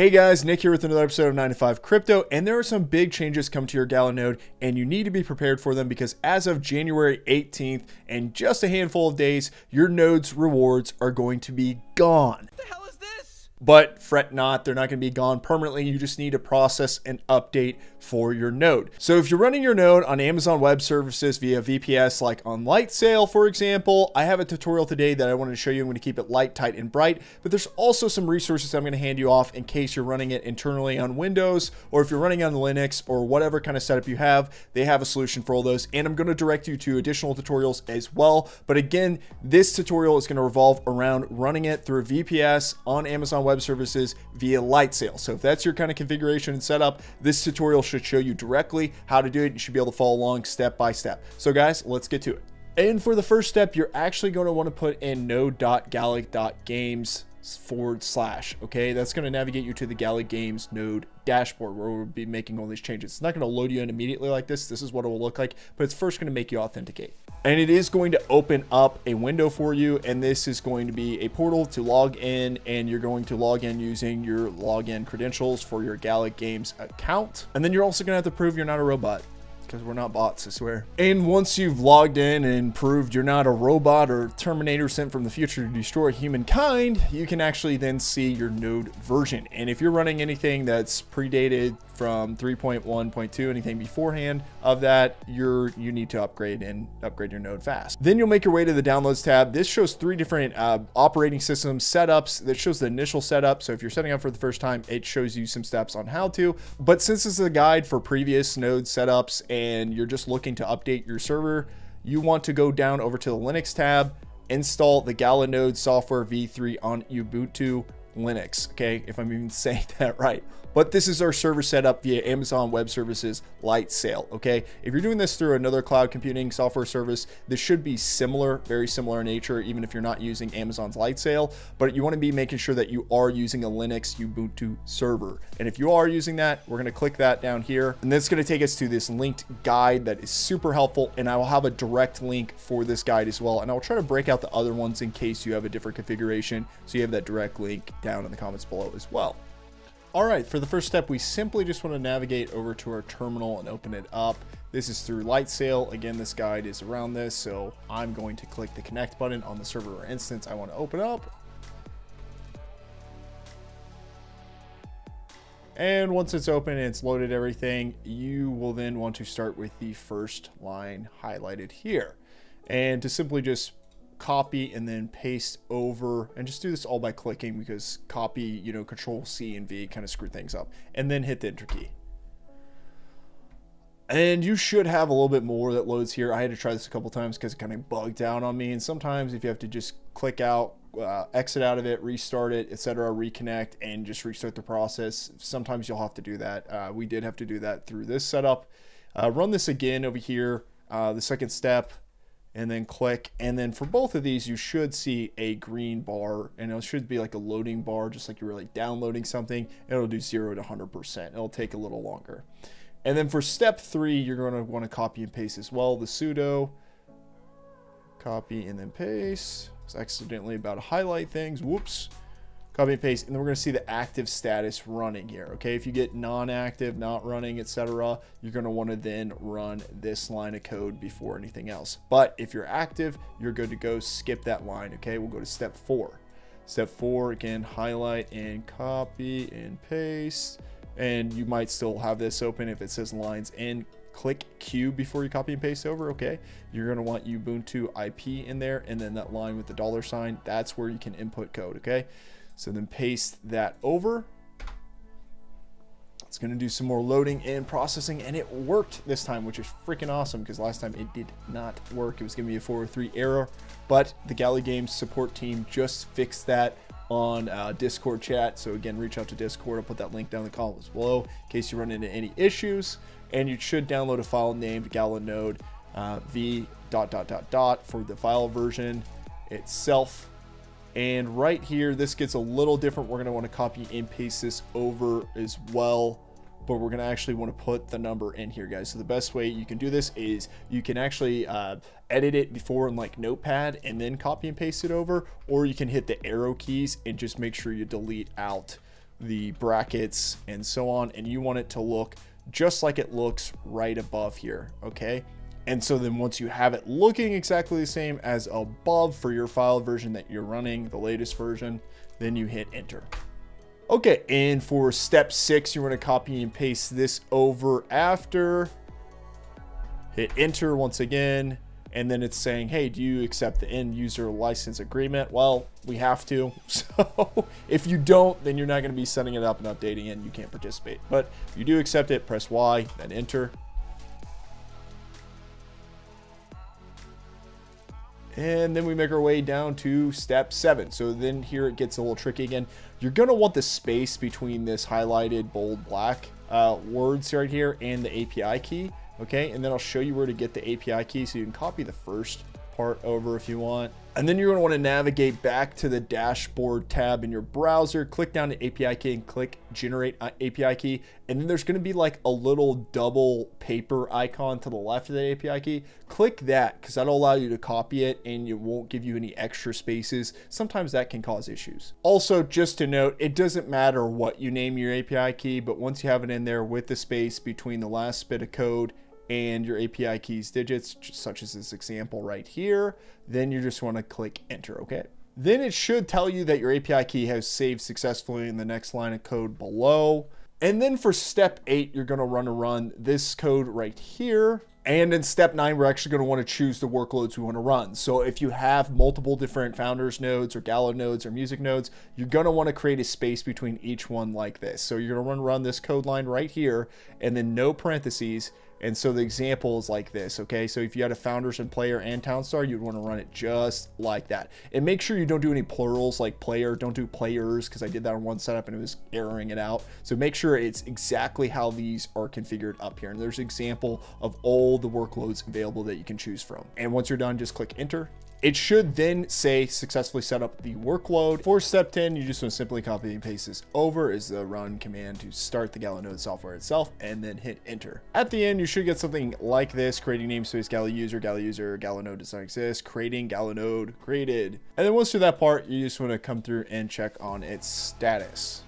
Hey guys, Nick here with another episode of 9to5 Crypto, and there are some big changes come to your Gala node, and you need to be prepared for them because as of January 18th, in just a handful of days, your node's rewards are going to be gone. What the hell is this? But fret not, they're not going to be gone permanently. You just need to process an update for your node. So if you're running your node on Amazon Web Services via VPS, like on LightSail, for example, I have a tutorial today that I wanted to show you. I'm going to keep it light, tight, and bright, but there's also some resources I'm going to hand you off in case you're running it internally on Windows, or if you're running on Linux or whatever kind of setup you have. They have a solution for all those, and I'm going to direct you to additional tutorials as well. But again, this tutorial is going to revolve around running it through VPS on Amazon Web Services via LightSail. So if that's your kind of configuration and setup, this tutorial should show you directly how to do it. You should be able to follow along step by step. So guys, let's get to it. And for the first step, you're actually going to want to put in node.gala.games/, okay? That's going to navigate you to the Gala Games node dashboard where we'll be making all these changes. It's not going to load you in immediately like this. This is what it will look like, but it's first going to make you authenticate. And it is going to open up a window for you, and this is going to be a portal to log in, and you're going to log in using your login credentials for your Gala Games account. And then you're also going to have to prove you're not a robot, because we're not bots, I swear. And once you've logged in and proved you're not a robot or Terminator sent from the future to destroy humankind, you can actually then see your node version. And if you're running anything that's predated from 3.1.2, anything beforehand of that, you need to upgrade your node fast. Then you'll make your way to the downloads tab. This shows three different operating system setups. That shows the initial setup. So if you're setting up for the first time, it shows you some steps on how to, but since this is a guide for previous node setups and you're just looking to update your server, you want to go down over to the Linux tab, install the Gala node software v3 on Ubuntu Linux, okay, if I'm even saying that right. But this is our server setup via Amazon Web Services LightSail, okay? If you're doing this through another cloud computing software service, this should be similar, very similar in nature, even if you're not using Amazon's LightSail, but you wanna be making sure that you are using a Linux Ubuntu server. And if you are using that, we're gonna click that down here, and that's gonna take us to this linked guide that is super helpful, and I will have a direct link for this guide as well, and I'll try to break out the other ones in case you have a different configuration, so you have that direct link down in the comments below as well. All right, for the first step, we simply just want to navigate over to our terminal and open it up. This is through LightSail. Again, this guide is around this, so I'm going to click the connect button on the server or instance I want to open up. And once it's open and it's loaded everything, you will then want to start with the first line highlighted here. And to simply just copy and then paste over, and just do this all by clicking, because copy, you know, control C and V kind of screw things up, and then hit the enter key. And you should have a little bit more that loads here. I had to try this a couple times because it kind of bugged out on me. And sometimes if you have to just click out, exit out of it, restart it, etc., reconnect, and just restart the process. Sometimes you'll have to do that. We did have to do that through this setup. Run this again over here, the second step, and then click, and then for both of these you should see a green bar, and it should be like a loading bar, just like you're really downloading something. It'll do 0 to 100%. It'll take a little longer. And then for step three, you're going to want to copy and paste as well the sudo, copy and then paste. I was accidentally about to highlight things, whoops. Copy and paste, and then we're going to see the active status running here, okay? If you get non-active, not running, etc., you're going to want to then run this line of code before anything else. But if you're active, you're good to go. Skip that line, okay? We'll go to step four. Step four, again, highlight and copy and paste, and you might still have this open if it says lines in. Click Q before you copy and paste over, okay? You're gonna want Ubuntu IP in there, and then that line with the dollar sign, that's where you can input code, okay? So then paste that over. It's gonna do some more loading and processing, and it worked this time, which is freaking awesome, because last time it did not work. It was gonna be a 403 error, but the Gala Games support team just fixed that on Discord chat. So again, reach out to Discord. I'll put that link down in the comments below in case you run into any issues. And you should download a file named Gala node v ... for the file version itself. And right here, this gets a little different. We're going to want to copy and paste this over as well, but we're going to actually want to put the number in here, guys. So the best way you can do this is you can actually edit it before in like Notepad and then copy and paste it over, or you can hit the arrow keys and just make sure you delete out the brackets and so on, and you want it to look just like it looks right above here, okay? And so then once you have it looking exactly the same as above for your file version that you're running, the latest version, then you hit enter. Okay, and for step 6, you want to copy and paste this over after, hit enter once again, and then it's saying, hey, do you accept the end user license agreement? Well, we have to. So if you don't, then you're not going to be setting it up and updating it, and you can't participate. But if you do accept it, press Y, then enter. And then we make our way down to step 7. So then here it gets a little tricky again. You're going to want the space between this highlighted bold black words right here and the API key. Okay, and then I'll show you where to get the API key. So you can copy the first part over if you want. And then you're going to want to navigate back to the dashboard tab in your browser, click down to API key and click generate API key. And then there's going to be like a little double paper icon to the left of the API key. Click that because that'll allow you to copy it and it won't give you any extra spaces. Sometimes that can cause issues. Also, just to note, it doesn't matter what you name your API key, but once you have it in there with the space between the last bit of code and your API keys digits, such as this example right here, then you just want to click enter, okay? Then it should tell you that your API key has saved successfully in the next line of code below. And then for step 8, you're going to run this code right here. And in step 9, we're actually going to want to choose the workloads we want to run. So if you have multiple different Founders nodes or Gala nodes or music nodes, you're going to want to create a space between each one like this. So you're going to want to run this code line right here and then no parentheses. And so the example is like this, okay? So if you had a Founders and Player and Townstar, you'd want to run it just like that. And make sure you don't do any plurals like player, don't do players, because I did that on one setup and it was erroring it out. So make sure it's exactly how these are configured up here. And there's an example of all the workloads available that you can choose from. And once you're done, just click enter. It should then say successfully set up the workload. For step 10, you just want to simply copy and paste this over as the run command to start the Gala node software itself, and then hit enter. At the end, you should get something like this: creating namespace Gala user, Gala user, Gala node does not exist, creating Gala node created. And then once you're that part, you just want to come through and check on its status.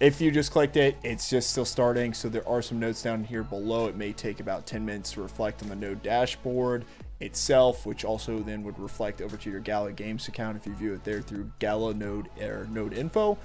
If you just clicked it, it's just still starting. So there are some notes down here below. It may take about 10 minutes to reflect on the node dashboard itself, which also then would reflect over to your Gala Games account if you view it there through Gala node or node info.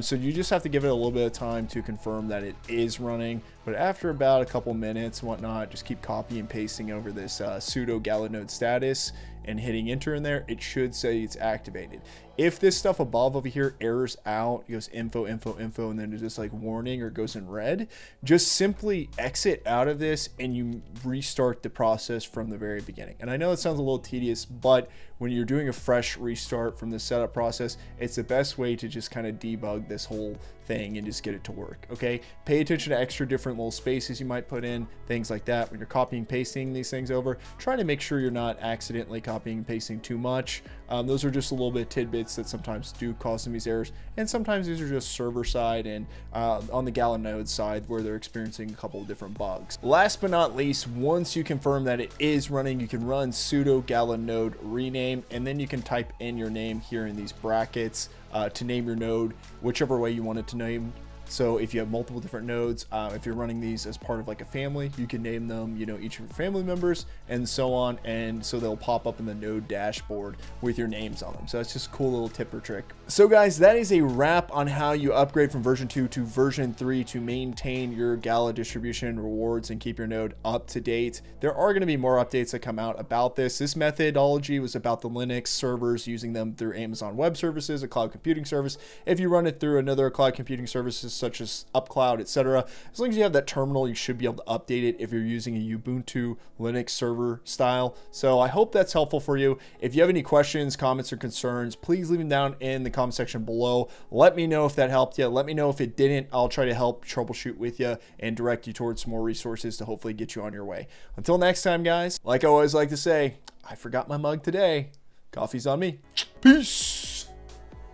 So you just have to give it a little bit of time to confirm that it is running. But after about a couple minutes and whatnot, just keep copy and pasting over this pseudo Gala node status and hitting enter in there. It should say it's activated. If this stuff above over here errors out, it goes info, info, info, and then it's just like warning or goes in red, just simply exit out of this and you restart the process from the very beginning. And I know it sounds a little tedious, but when you're doing a fresh restart from the setup process, it's the best way to just kind of debug this whole thing and just get it to work, okay? Pay attention to extra different little spaces you might put in, things like that. When you're copying and pasting these things over, try to make sure you're not accidentally copying and pasting too much. Those are just a little bit of tidbits that sometimes do cause some of these errors. And sometimes these are just server side and on the Gala node side where they're experiencing a couple of different bugs. Last but not least, once you confirm that it is running, you can run sudo Gala node rename, and then you can type in your name here in these brackets to name your node, whichever way you want it to name. So if you have multiple different nodes, if you're running these as part of like a family, you can name them, you know, each of your family members and so on. And so they'll pop up in the node dashboard with your names on them. So that's just a cool little tip or trick. So guys, that is a wrap on how you upgrade from version 2 to version 3 to maintain your Gala distribution rewards and keep your node up to date. There are going to be more updates that come out about this. This methodology was about the Linux servers, using them through Amazon Web Services, a cloud computing service. If you run it through another cloud computing services, such as UpCloud, etc. As long as you have that terminal, you should be able to update it if you're using a Ubuntu Linux server style. So I hope that's helpful for you. If you have any questions, comments, or concerns, please leave them down in the comment section below. Let me know if that helped you. Let me know if it didn't. I'll try to help troubleshoot with you and direct you towards some more resources to hopefully get you on your way. Until next time, guys, like I always like to say, I forgot my mug today. Coffee's on me. Peace.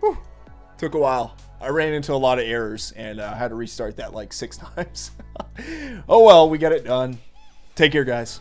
Whew. Took a while. I ran into a lot of errors and I had to restart that like 6 times. Oh well, we got it done. Take care, guys.